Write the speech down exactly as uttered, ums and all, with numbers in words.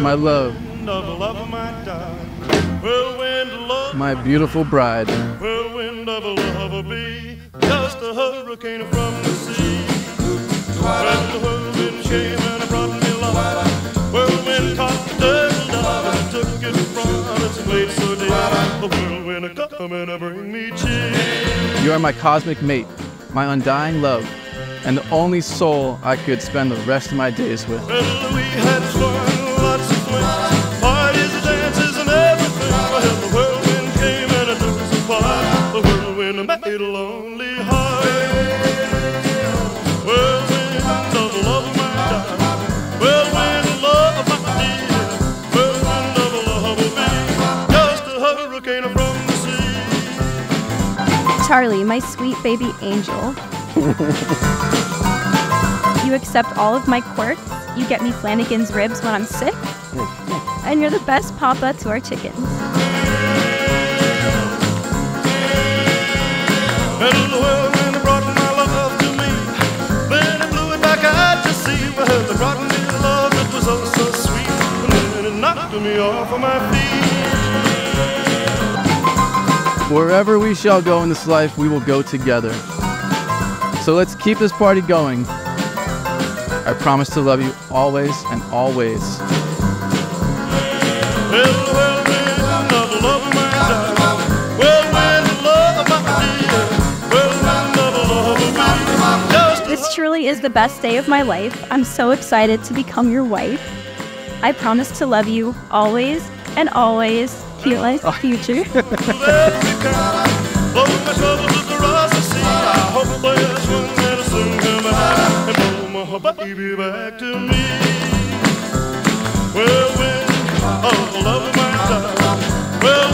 My love, my beautiful bride, whirlwind of love will be just a hurricane from the sea. When the whirlwind came and brought me love, whirlwind caught the devil down and took it from its place so dear. The whirlwind come and bring me cheer. You are my cosmic mate, my undying love, and the only soul I could spend the rest of my days with. Well, we had fun, lots of fun, parties and dances and everything. Well, the whirlwind came and it took us apart. The whirlwind made a lonely heart. Whirlwind of love, my darling. Whirlwind of love, my dear. Whirlwind of love will be just a hurricane from the sea. Charlie, my sweet baby angel. You accept all of my quirks, you get me Flanagan's ribs when I'm sick, and you're the best papa to our chickens. And the whirlwind brought my love to me, then it blew it back out to sea. Well, the brought me love, it was oh so sweet, and then it knocked me off of my feet. Wherever we shall go in this life, we will go together. So let's keep this party going. I promise to love you always and always. This truly is the best day of my life. I'm so excited to become your wife. I promise to love you always and always. Cute life, oh. Future. Baby, back to me. Well, well, oh, love my time. Well,